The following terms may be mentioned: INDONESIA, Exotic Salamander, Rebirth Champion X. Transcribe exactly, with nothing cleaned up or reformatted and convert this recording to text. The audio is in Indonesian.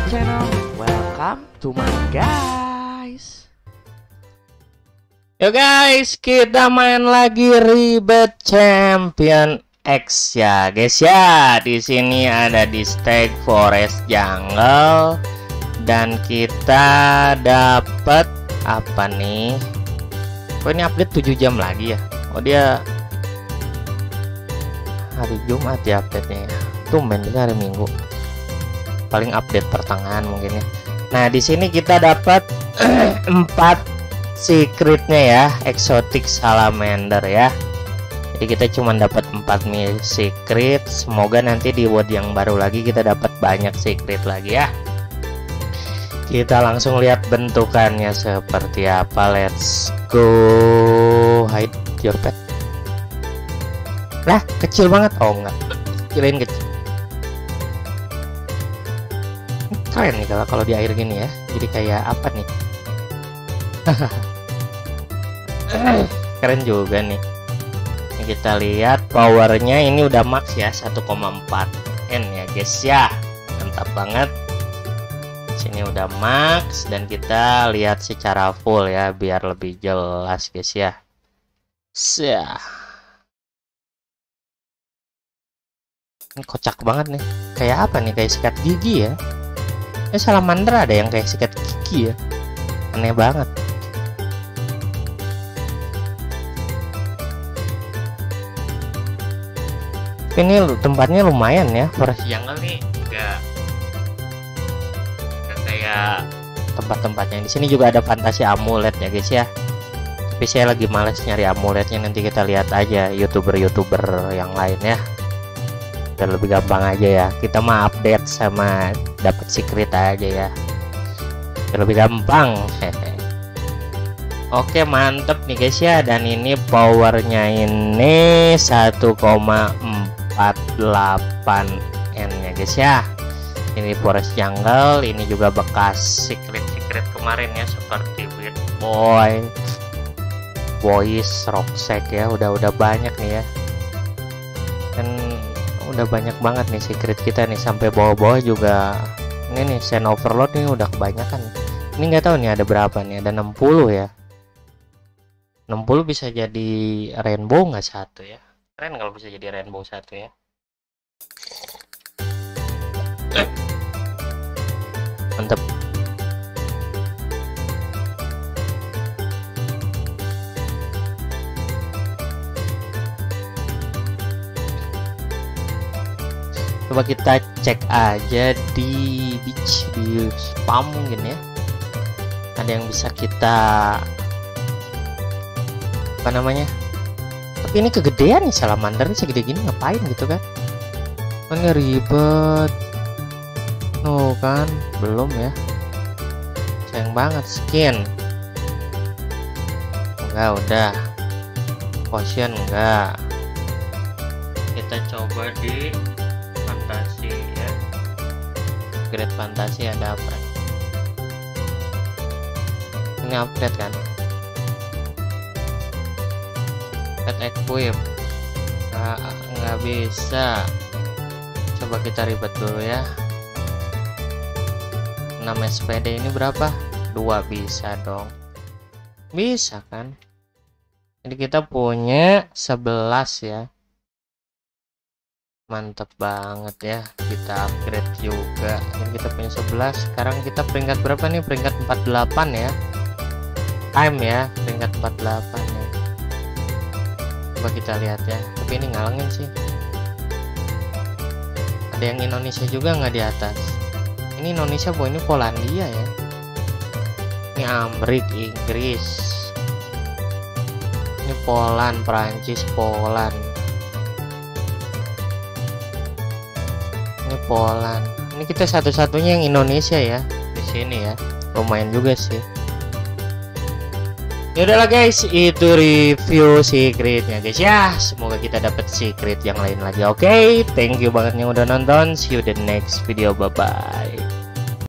my channel, welcome to my guys. Yo guys, kita main lagi Rebirth Champion X ya guys ya. Di sini ada di stake forest jungle dan kita dapat apa nih? Oh, ini update tujuh jam lagi ya. Oh, dia hari Jumat ya update-nya ya. Tumben dia hari Minggu. Paling update pertengahan mungkin ya. Nah, di sini kita dapat empat secretnya ya, Exotic Salamander ya. Jadi kita cuma dapat empat secret. Semoga nanti di world yang baru lagi kita dapat banyak secret lagi ya. Kita langsung lihat bentukannya seperti apa. Let's go. Hide your pet. Lah, kecil banget. Oh enggak. Kirain kecil. Keren nih kalau kalau di air gini ya, jadi kayak apa nih? Keren juga nih. Ini kita lihat powernya, ini udah max ya, satu koma empat N ya guys ya, mantap banget. Sini udah max dan kita lihat secara full ya, biar lebih jelas guys ya. Syah. Ini kocak banget nih, kayak apa nih, kayak sikat gigi ya. Eh, salamander ada yang kayak sikat gigi ya, aneh banget. Ini tempatnya lumayan ya, forest jungle nih, enggak kayak tempat-tempatnya. Di sini juga ada fantasi amulet ya guys ya, tapi saya lagi males nyari amuletnya, nanti kita lihat aja youtuber-youtuber yang lain ya. Dan lebih gampang aja ya, kita mah update sama dapat secret aja ya, dan lebih gampang. Oke, mantep nih guys ya. Dan ini powernya ini satu koma empat delapan N ya guys ya. Ini forest jungle, ini juga bekas secret-secret kemarin ya, seperti weird boy, boys, rocksec ya, udah-udah banyak nih ya. Dan udah banyak banget nih secret kita nih, sampai bawah-bawah juga. Ini nih sand overload nih udah kebanyakan. Ini nggak tahu nih ada berapa nih, ada enam puluh ya. enam puluh bisa jadi rainbow nggak satu ya? Keren kalau bisa jadi rainbow satu ya. Mantep. Coba kita cek aja di beach, di spam mungkin ya, ada yang bisa kita apa namanya. Tapi ini kegedean nih salamandernya, segede gini ngapain gitu kan, kan ribet tuh kan. Belum ya, sayang banget. Skin enggak, udah potion enggak. Kita coba di fantasi ya, upgrade fantasi ada apa? Ini upgrade kan? Pet equip nggak, nggak bisa. Coba kita ribet dulu ya. enam S P D ini berapa? Dua bisa dong, bisa kan? Jadi kita punya sebelas ya. Mantap banget ya, kita upgrade juga. Ini kita punya sebelas. Sekarang kita peringkat berapa nih? Peringkat empat puluh delapan ya. Time ya, peringkat empat puluh delapan ya. Coba kita lihat ya. Tapi ini ngalangin sih. Ada yang Indonesia juga nggak di atas? Ini Indonesia, bu, ini Polandia ya. Ini Amerika, Inggris. Ini Poland, Perancis, Poland. Ini Poland. Ini kita satu-satunya yang Indonesia ya di sini ya. Lumayan juga sih. Ya udahlah guys, itu review secretnya guys ya. Semoga kita dapat secret yang lain lagi. Oke, okay, thank you banget yang udah nonton. See you the next video. Bye bye.